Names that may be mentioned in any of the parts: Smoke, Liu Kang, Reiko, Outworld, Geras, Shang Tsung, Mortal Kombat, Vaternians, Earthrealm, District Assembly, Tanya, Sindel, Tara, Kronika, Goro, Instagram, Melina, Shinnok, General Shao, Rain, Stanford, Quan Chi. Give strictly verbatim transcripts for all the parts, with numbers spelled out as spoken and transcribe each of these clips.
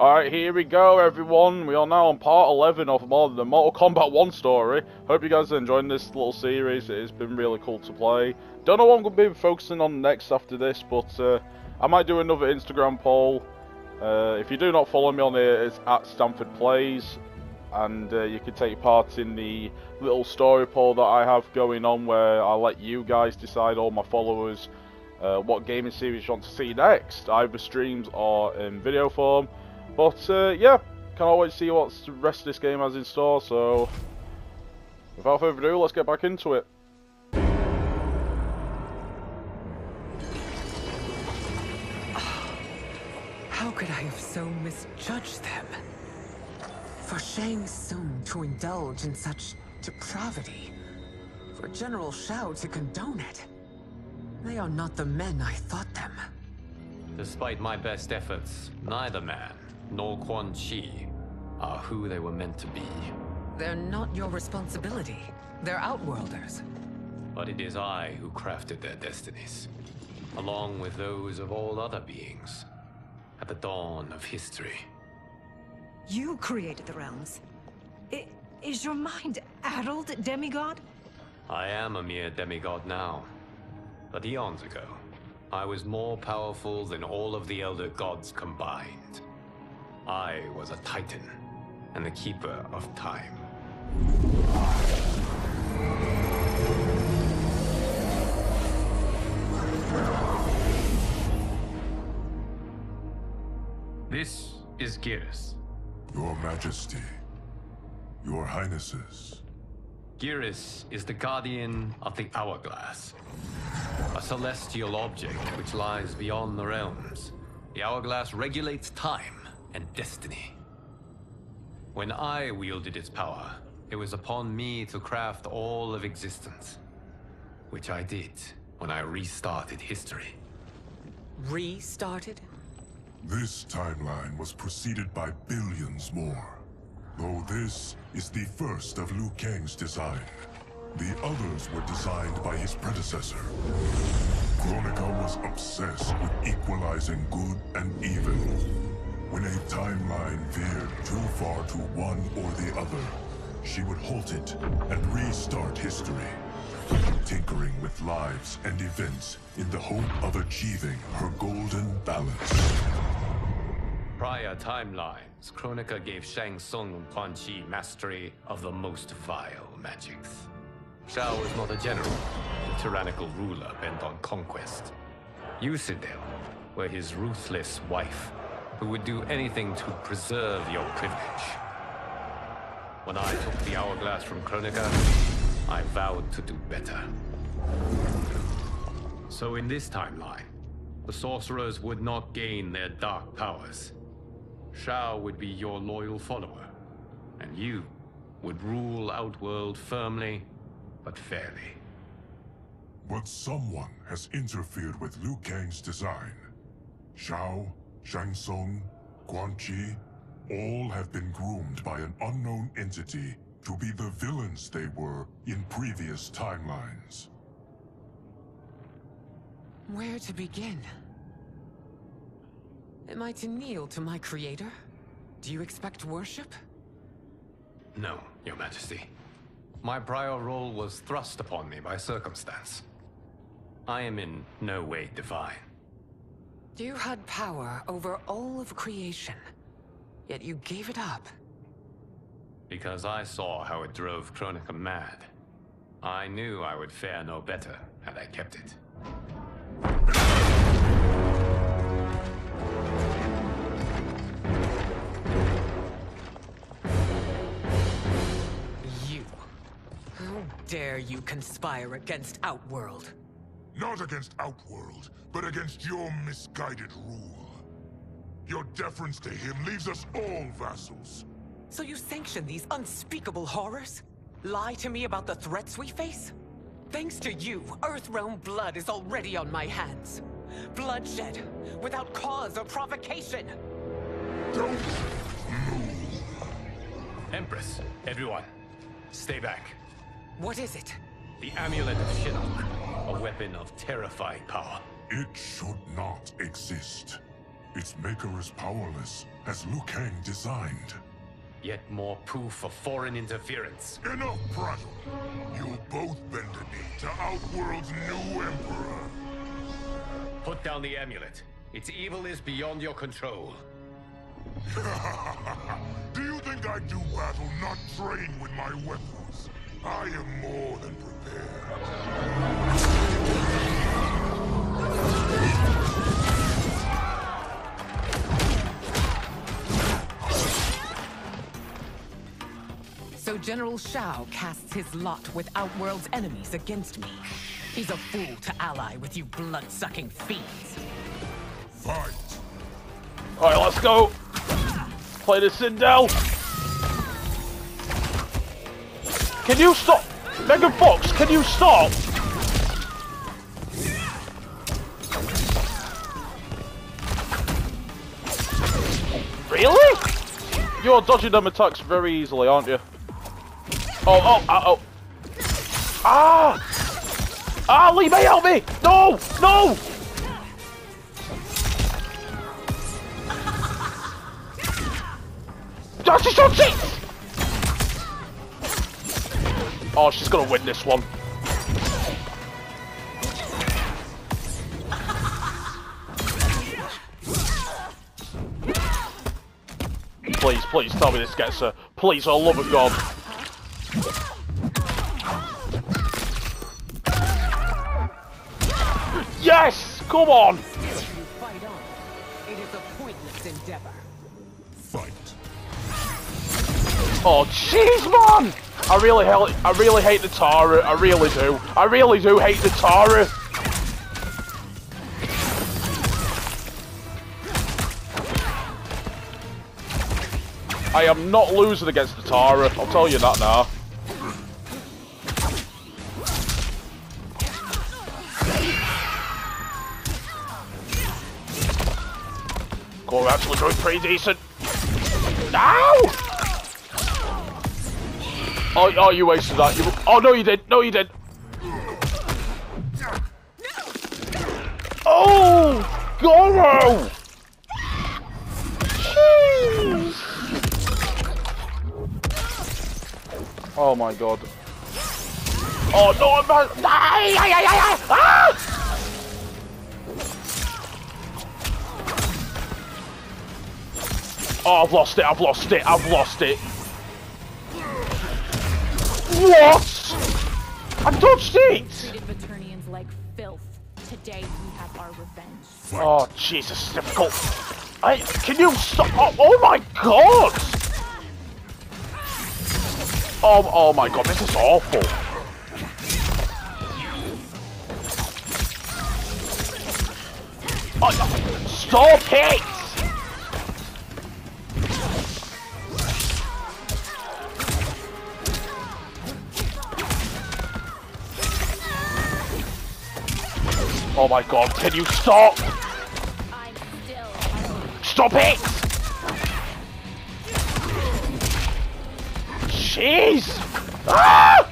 Alright, here we go everyone, we are now on part eleven of more than the Mortal Kombat one story. Hope you guys are enjoying this little series, it has been really cool to play. Don't know what I'm going to be focusing on next after this, but uh, I might do another Instagram poll. Uh, if you do not follow me on here, it's at Stanford Plays, and uh, you can take part in the little story poll that I have going on where I let you guys decide, all my followers, uh, what gaming series you want to see next, either streams or in video form. But, uh, yeah, can't wait to see what the rest of this game has in store, so without further ado, let's get back into it. How could I have so misjudged them? For Shang Tsung to indulge in such depravity, for General Shao to condone it, they are not the men I thought them. Despite my best efforts, neither man nor Quan Chi are who they were meant to be. They're not your responsibility. They're Outworlders. But it is I who crafted their destinies, along with those of all other beings, at the dawn of history. You created the realms. I- is your mind addled, demigod? I am a mere demigod now. But eons ago, I was more powerful than all of the Elder Gods combined. I was a Titan, and the Keeper of Time. This is Geras. Your Majesty, Your Highnesses. Geras is the guardian of the Hourglass, a celestial object which lies beyond the realms. The Hourglass regulates time and destiny. When I wielded its power, it was upon me to craft all of existence, which I did when I restarted history. Restarted? This timeline was preceded by billions more, though this is the first of Liu Kang's design. The others were designed by his predecessor. Kronika was obsessed with equalizing good and evil. When a timeline veered too far to one or the other, she would halt it and restart history, tinkering with lives and events in the hope of achieving her golden balance. Prior timelines, Kronika gave Shang Tsung and Quan Chi mastery of the most vile magics. Shao was not a general, a tyrannical ruler bent on conquest. You, Sindel, were his ruthless wife, who would do anything to preserve your privilege. When I took the Hourglass from Kronika, I vowed to do better. So in this timeline, the sorcerers would not gain their dark powers. Shao would be your loyal follower, and you would rule Outworld firmly but fairly. But someone has interfered with Liu Kang's design. Shao, Shang Tsung, Quan Chi, all have been groomed by an unknown entity to be the villains they were in previous timelines. Where to begin? Am I to kneel to my creator? Do you expect worship? No, Your Majesty. My prior role was thrust upon me by circumstance. I am in no way divine. You had power over all of creation, yet you gave it up. Because I saw how it drove Kronika mad. I knew I would fare no better had I kept it. Dare you conspire against Outworld? Not against Outworld, but against your misguided rule. Your deference to him leaves us all vassals. So you sanction these unspeakable horrors? Lie to me about the threats we face? Thanks to you, Earthrealm blood is already on my hands. Bloodshed, without cause or provocation. Don't move. Empress, everyone, stay back. What is it? The Amulet of Shinnok, a weapon of terrifying power. It should not exist. Its maker is powerless, as Liu Kang designed. Yet more proof of foreign interference. Enough prattle! You both bend a knee to Outworld's new emperor! Put down the amulet. Its evil is beyond your control. Do you think I do battle not trained with my weapons? I am more than prepared. So General Shao casts his lot with Outworld's enemies against me. He's a fool to ally with you blood-sucking fiends. Fight! Alright, let's go! Play this Sindel! Can you stop? Megan Fox, can you stop? Really? You're dodging them attacks very easily, aren't you? Oh, oh, oh, oh. Ah! Ah, Lee May, help me! No! No! Oh, she's on cheats! Oh, she's gonna win this one. Please, please tell me this gets her. Please, for the love of God. Yes! Come on! You fight on. It is a pointless endeavor. Fight. Oh jeez, man! I really hate I really hate the Tara, I really do. I really do hate the Tara. I am not losing against the Tara, I'll tell you that now. We're actually doing pretty decent. Now! Oh, oh, you wasted that. You, oh, no, you did. No, you did. Oh, Goro! Jeez. Oh, my God. Oh, no, I'm not. Ay, ay, ay, ay, ay. Ah! Oh, I've lost it, I've lost it, I've lost it. What? I touched it! Treated Vaternians like filth. Today we have our revenge. Oh, Jesus, difficult. I, can you stop? Oh, oh my God! Oh, oh my God, this is awful. Oh, stop it! Oh my God, can you stop? I'm still stop it! Jeez! Ah!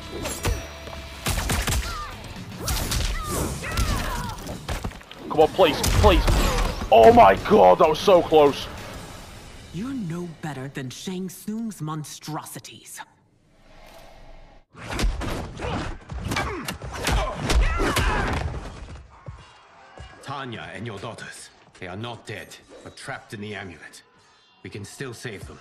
Come on, please, please. Oh my God, that was so close. You're no better than Shang Tsung's monstrosities. Tanya and your daughters, they are not dead, but trapped in the amulet. We can still save them.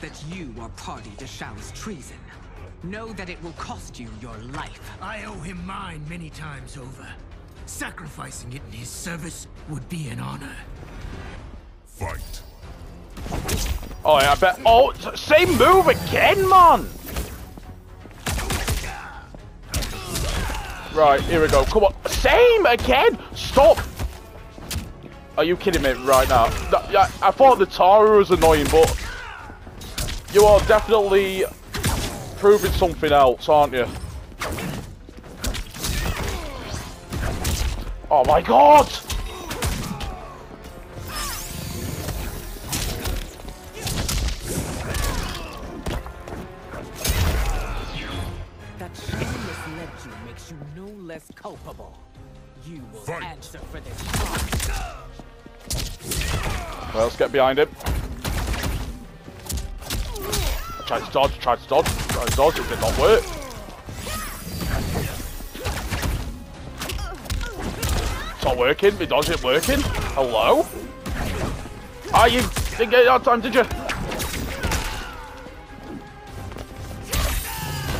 That you are party to Shao's treason. Know that it will cost you your life. I owe him mine many times over. Sacrificing it in his service would be an honor. Fight. Oh, yeah, I bet. Oh, same move again, man! Right, here we go. Come on. Same again! Stop! Are you kidding me right now? Yeah, I thought the Tara was annoying, but you are definitely proving something else, aren't you? Oh my god! That shameless nephew makes you no less culpable. You will Fight. answer for this crime. Well, let's get behind him. I tried to dodge, tried to dodge, tried to dodge, it did not work. It's not working, the dodge isn't working. Hello? Ah, oh, you didn't get it that time, did you?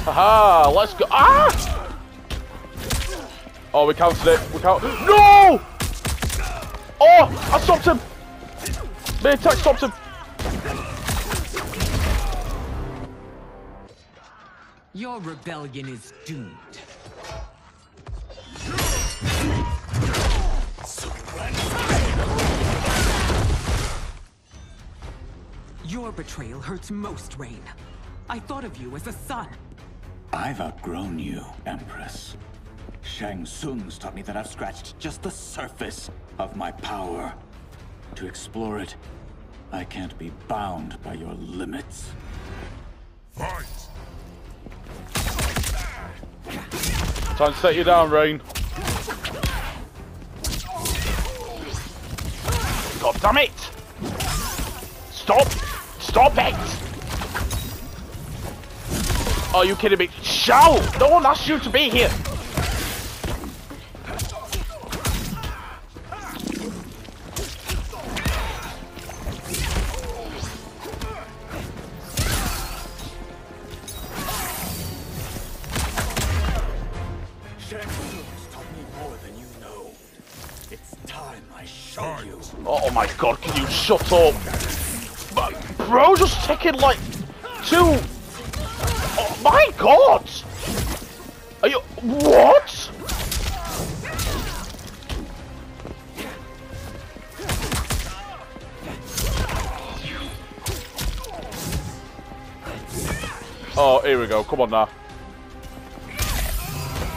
Haha, let's go. Ah! Oh, we counted it. We count. No! Oh, I stopped him. My attack stopped him. Your rebellion is doomed. Your betrayal hurts most, Rain. I thought of you as a son. I've outgrown you, Empress. Shang Tsung's taught me that I've scratched just the surface of my power. To explore it, I can't be bound by your limits. Fight! Time to set you down, Rain. God damn it! Stop! Stop it! Are you kidding me? Shao! No one asked you to be here! Oh my god, can you shut up? Bro, just taking like two. Oh my god! Are you. What? Oh, here we go. Come on now.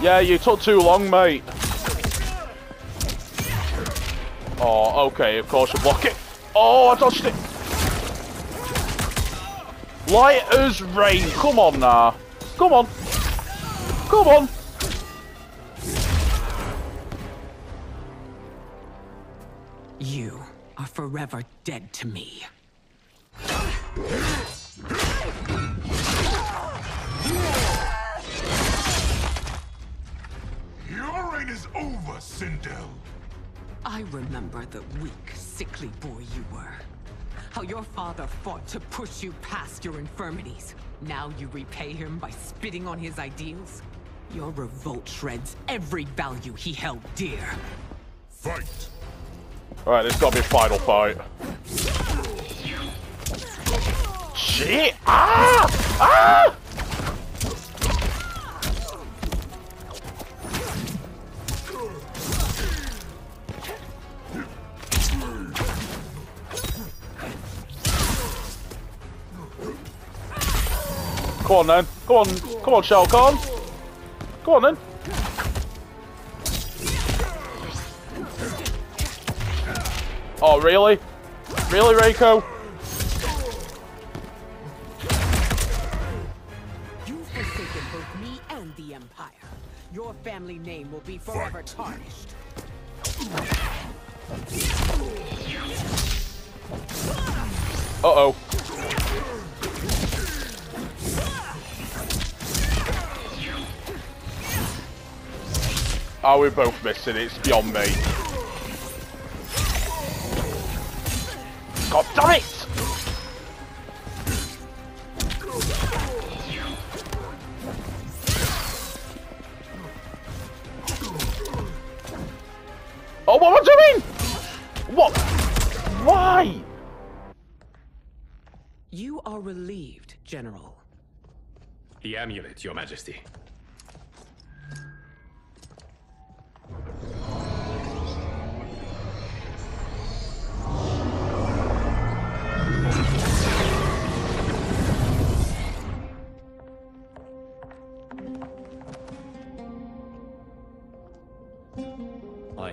Yeah, you took too long, mate. Oh, okay, of course you block it. Oh, I dodged it. Light as rain. Come on now. Come on. Come on. You are forever dead to me. Your reign is over, Sindel. I remember the weak, sickly boy you were. How your father fought to push you past your infirmities. Now you repay him by spitting on his ideals. Your revolt shreds every value he held dear. Fight! Alright, this gotta be a final fight. Shit! Ah! Ah! Come on then, come on, come on Shao Kahn. Come on then. Oh really? Really Reiko? You've forsaken both me and the Empire. Your family name will be forever tarnished. Uh-oh. Oh, we're both missing. It's beyond me. God damn it! Oh, what am I doing? What? Why? You are relieved, General. The amulet, Your Majesty.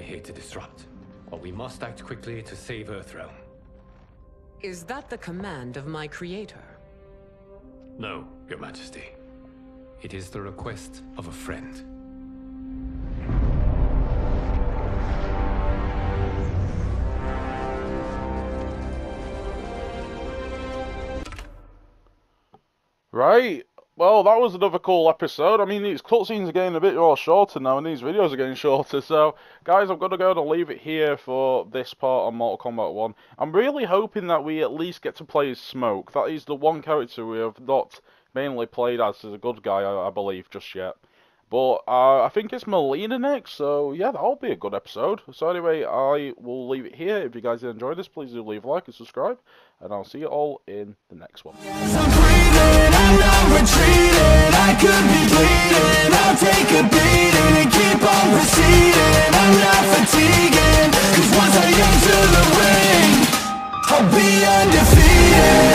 here to disrupt, or we must act quickly to save Earthrealm. Is that the command of my creator? No, Your Majesty. It is the request of a friend. Right. Well, that was another cool episode. I mean, these cutscenes are getting a bit more shorter now, and these videos are getting shorter. So, guys, I'm going to go and leave it here for this part on Mortal Kombat one. I'm really hoping that we at least get to play as Smoke. That is the one character we have not mainly played as as a good guy, I, I believe, just yet. But uh, I think it's Melina next, so yeah, that'll be a good episode. So anyway, I will leave it here. If you guys did enjoy this, please do leave a like and subscribe, and I'll see you all in the next one. I'm not retreating, I could be bleeding, I'll take a beating and keep on proceeding. I'm not fatiguing, cause once I enter the ring, I'll be undefeated.